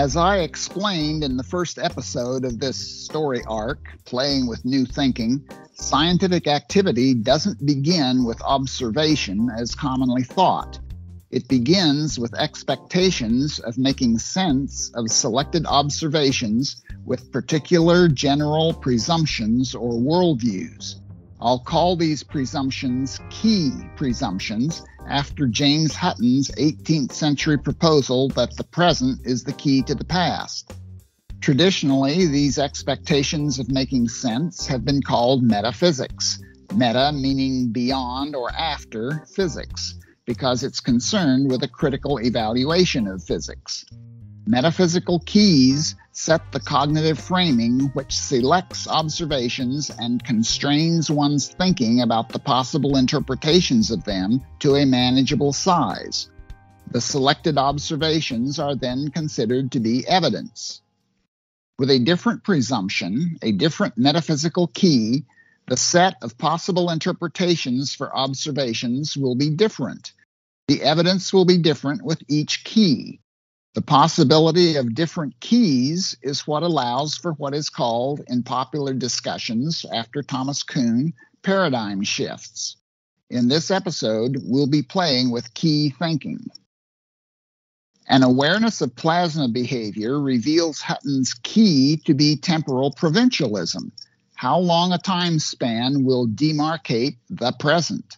As I explained in the first episode of this story arc, Playing with New Thinking, scientific activity doesn't begin with observation as commonly thought. It begins with expectations of making sense of selected observations with particular general presumptions or worldviews. I'll call these presumptions key presumptions after James Hutton's 18th century proposal that the present is the key to the past. Traditionally, these expectations of making sense have been called metaphysics, meta meaning beyond or after physics, because it's concerned with a critical evaluation of physics. Metaphysical keys set the cognitive framing which selects observations and constrains one's thinking about the possible interpretations of them to a manageable size. The selected observations are then considered to be evidence. With a different presumption, a different metaphysical key, the set of possible interpretations for observations will be different. The evidence will be different with each key. The possibility of different keys is what allows for what is called, in popular discussions after Thomas Kuhn, paradigm shifts. In this episode, we'll be playing with key thinking. An awareness of plasma behavior reveals Hutton's key to be temporal provincialism. How long a time span will demarcate the present?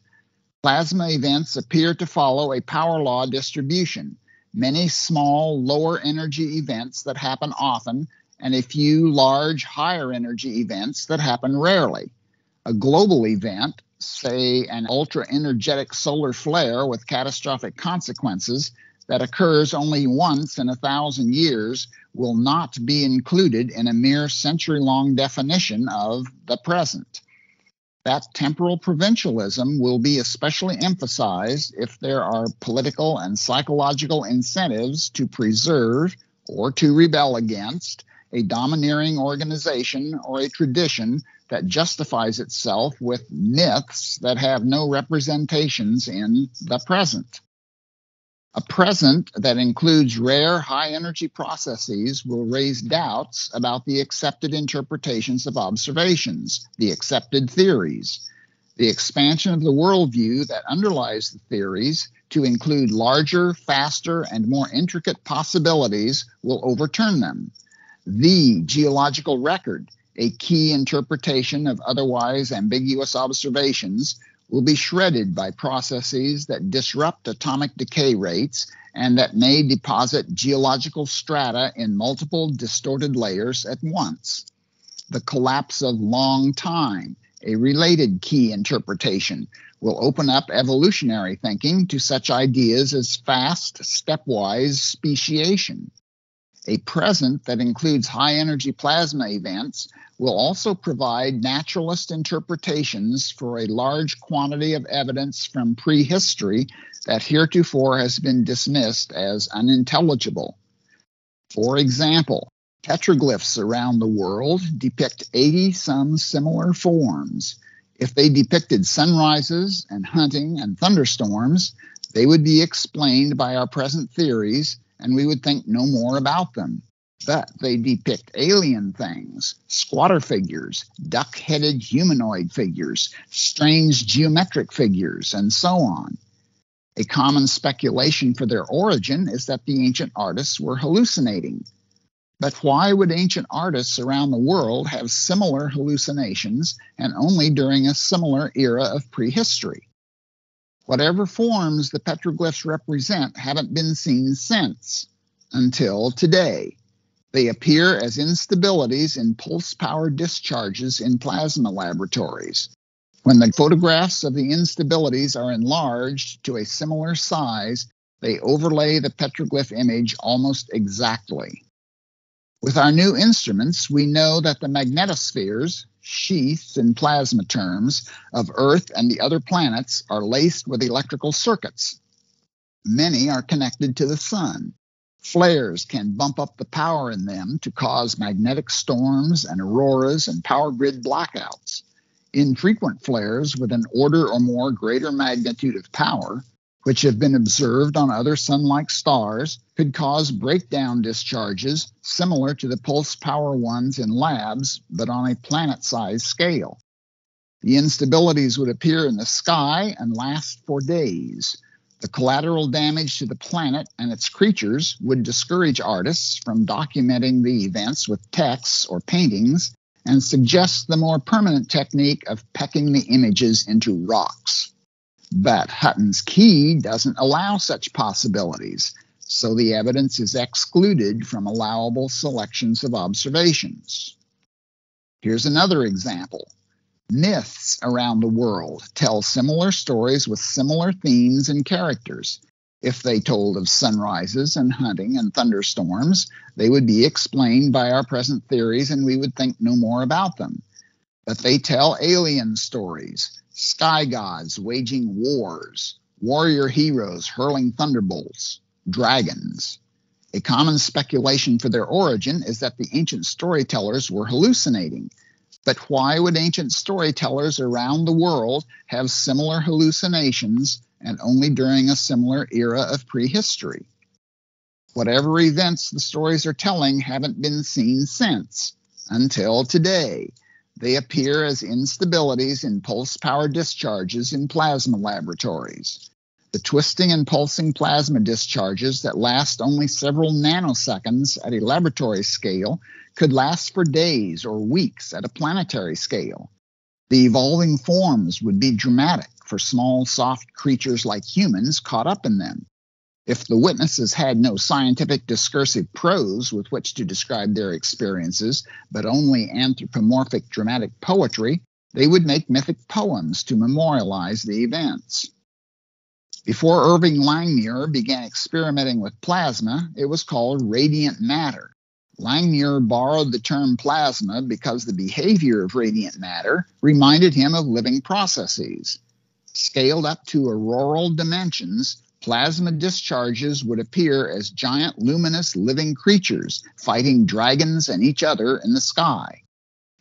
Plasma events appear to follow a power law distribution. Many small, lower-energy events that happen often, and a few large, higher-energy events that happen rarely. A global event, say an ultra-energetic solar flare with catastrophic consequences, that occurs only once in 1,000 years, will not be included in a mere century-long definition of the present. That temporal provincialism will be especially emphasized if there are political and psychological incentives to preserve or to rebel against a domineering organization or a tradition that justifies itself with myths that have no representations in the present. A present that includes rare, high-energy processes will raise doubts about the accepted interpretations of observations, the accepted theories. The expansion of the worldview that underlies the theories to include larger, faster, and more intricate possibilities will overturn them. The geological record, a key interpretation of otherwise ambiguous observations, will be shredded by processes that disrupt atomic decay rates and that may deposit geological strata in multiple distorted layers at once. The collapse of long time, a related key interpretation, will open up evolutionary thinking to such ideas as fast, stepwise speciation. A present that includes high-energy plasma events will also provide naturalist interpretations for a large quantity of evidence from prehistory that heretofore has been dismissed as unintelligible. For example, petroglyphs around the world depict 80-some similar forms. If they depicted sunrises and hunting and thunderstorms, they would be explained by our present theories, and we would think no more about them. But they depict alien things, squatter figures, duck-headed humanoid figures, strange geometric figures, and so on. A common speculation for their origin is that the ancient artists were hallucinating. But why would ancient artists around the world have similar hallucinations and only during a similar era of prehistory? Whatever forms the petroglyphs represent haven't been seen since, until today. They appear as instabilities in pulse power discharges in plasma laboratories. When the photographs of the instabilities are enlarged to a similar size, they overlay the petroglyph image almost exactly. With our new instruments, we know that the magnetospheres, sheaths in plasma terms, of Earth and the other planets are laced with electrical circuits. Many are connected to the sun. Flares can bump up the power in them to cause magnetic storms and auroras and power grid blackouts. Infrequent flares with an order or more greater magnitude of power, which have been observed on other sun-like stars, could cause breakdown discharges similar to the pulse power ones in labs, but on a planet-sized scale. The instabilities would appear in the sky and last for days. The collateral damage to the planet and its creatures would discourage artists from documenting the events with texts or paintings and suggests the more permanent technique of pecking the images into rocks. But Hutton's key doesn't allow such possibilities, so the evidence is excluded from allowable selections of observations. Here's another example. Myths around the world tell similar stories with similar themes and characters. If they told of sunrises and hunting and thunderstorms, they would be explained by our present theories and we would think no more about them. But they tell alien stories, sky gods waging wars, warrior heroes hurling thunderbolts, dragons. A common speculation for their origin is that the ancient storytellers were hallucinating. But why would ancient storytellers around the world have similar hallucinations and only during a similar era of prehistory? Whatever events the stories are telling haven't been seen since, until today. They appear as instabilities in pulse power discharges in plasma laboratories. The twisting and pulsing plasma discharges that last only several nanoseconds at a laboratory scale could last for days or weeks at a planetary scale. The evolving forms would be dramatic for small, soft creatures like humans caught up in them. If the witnesses had no scientific discursive prose with which to describe their experiences, but only anthropomorphic dramatic poetry, they would make mythic poems to memorialize the events. Before Irving Langmuir began experimenting with plasma, it was called radiant matter. Langmuir borrowed the term plasma because the behavior of radiant matter reminded him of living processes. Scaled up to auroral dimensions, plasma discharges would appear as giant luminous living creatures fighting dragons and each other in the sky.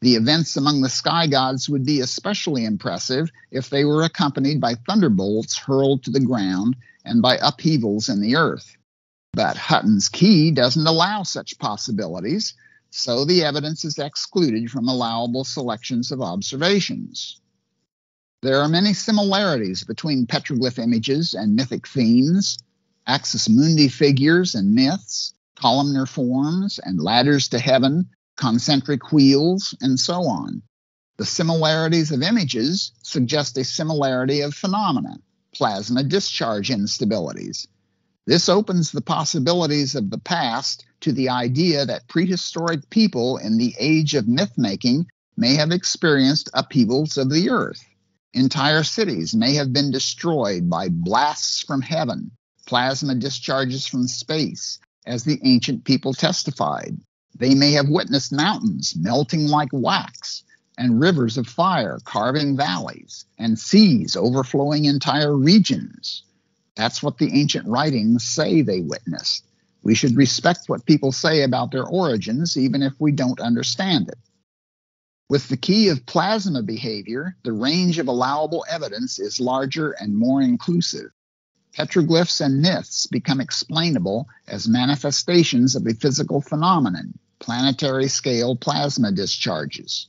The events among the sky gods would be especially impressive if they were accompanied by thunderbolts hurled to the ground and by upheavals in the earth. But Hutton's key doesn't allow such possibilities, so the evidence is excluded from allowable selections of observations. There are many similarities between petroglyph images and mythic themes, axis mundi figures and myths, columnar forms and ladders to heaven, concentric wheels, and so on. The similarities of images suggest a similarity of phenomena, plasma discharge instabilities. This opens the possibilities of the past to the idea that prehistoric people in the age of myth-making may have experienced upheavals of the earth. Entire cities may have been destroyed by blasts from heaven, plasma discharges from space, as the ancient people testified. They may have witnessed mountains melting like wax, and rivers of fire carving valleys, and seas overflowing entire regions. That's what the ancient writings say they witnessed. We should respect what people say about their origins, even if we don't understand it. With the key of plasma behavior, the range of allowable evidence is larger and more inclusive. Petroglyphs and myths become explainable as manifestations of a physical phenomenon, planetary scale plasma discharges.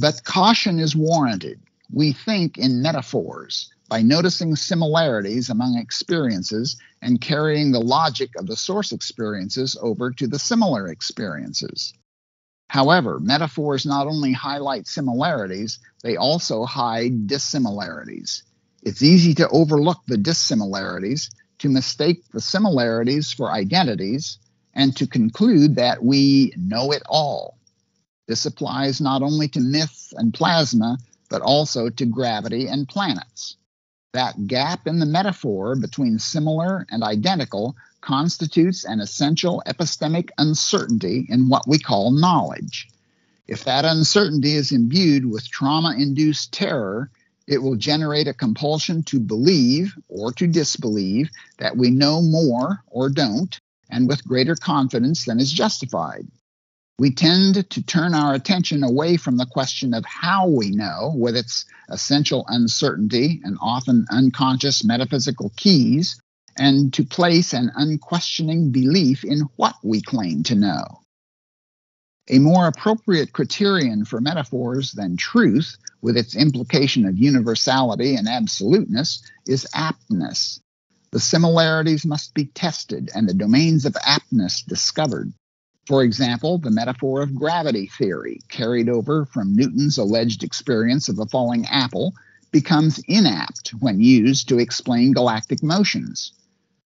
But caution is warranted. We think in metaphors by noticing similarities among experiences and carrying the logic of the source experiences over to the similar experiences. However, metaphors not only highlight similarities, they also hide dissimilarities. It's easy to overlook the dissimilarities, to mistake the similarities for identities, and to conclude that we know it all. This applies not only to myth and plasma, but also to gravity and planets. That gap in the metaphor between similar and identical constitutes an essential epistemic uncertainty in what we call knowledge. If that uncertainty is imbued with trauma-induced terror, it will generate a compulsion to believe or to disbelieve that we know more or don't, and with greater confidence than is justified. we tend to turn our attention away from the question of how we know, with its essential uncertainty and often unconscious metaphysical keys, and to place an unquestioning belief in what we claim to know. A more appropriate criterion for metaphors than truth, with its implication of universality and absoluteness, is aptness. The similarities must be tested and the domains of aptness discovered. For example, the metaphor of gravity theory, carried over from Newton's alleged experience of the falling apple, becomes inapt when used to explain galactic motions.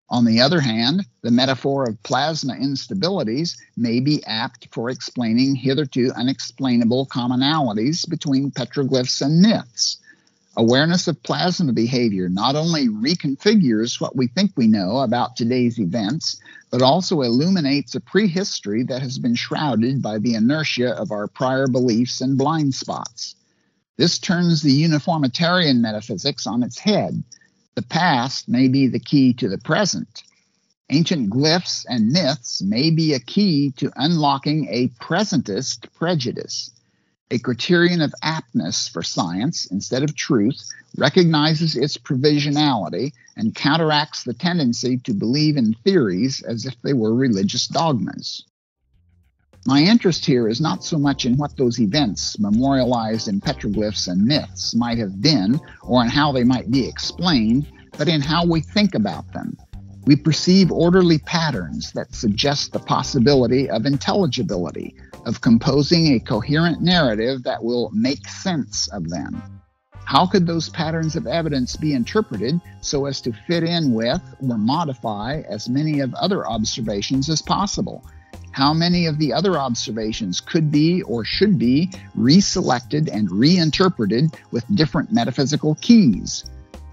On the other hand, the metaphor of plasma instabilities may be apt for explaining hitherto unexplainable commonalities between petroglyphs and myths. Awareness of plasma behavior not only reconfigures what we think we know about today's events, but also illuminates a prehistory that has been shrouded by the inertia of our prior beliefs and blind spots. This turns the uniformitarian metaphysics on its head. The past may be the key to the present. Ancient glyphs and myths may be a key to unlocking a presentist prejudice. A criterion of aptness for science, instead of truth, recognizes its provisionality and counteracts the tendency to believe in theories as if they were religious dogmas. My interest here is not so much in what those events memorialized in petroglyphs and myths might have been, or in how they might be explained, but in how we think about them. We perceive orderly patterns that suggest the possibility of intelligibility, of composing a coherent narrative that will make sense of them. How could those patterns of evidence be interpreted so as to fit in with or modify as many of other observations as possible? How many of the other observations could be or should be reselected and reinterpreted with different metaphysical keys?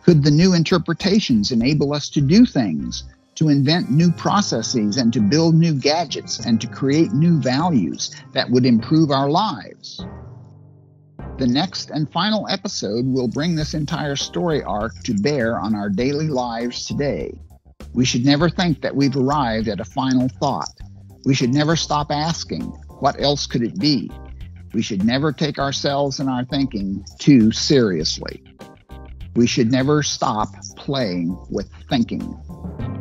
Could the new interpretations enable us to do things, to invent new processes and to build new gadgets and to create new values that would improve our lives? The next and final episode will bring this entire story arc to bear on our daily lives today. We should never think that we've arrived at a final thought. We should never stop asking, what else could it be? We should never take ourselves and our thinking too seriously. We should never stop playing with thinking.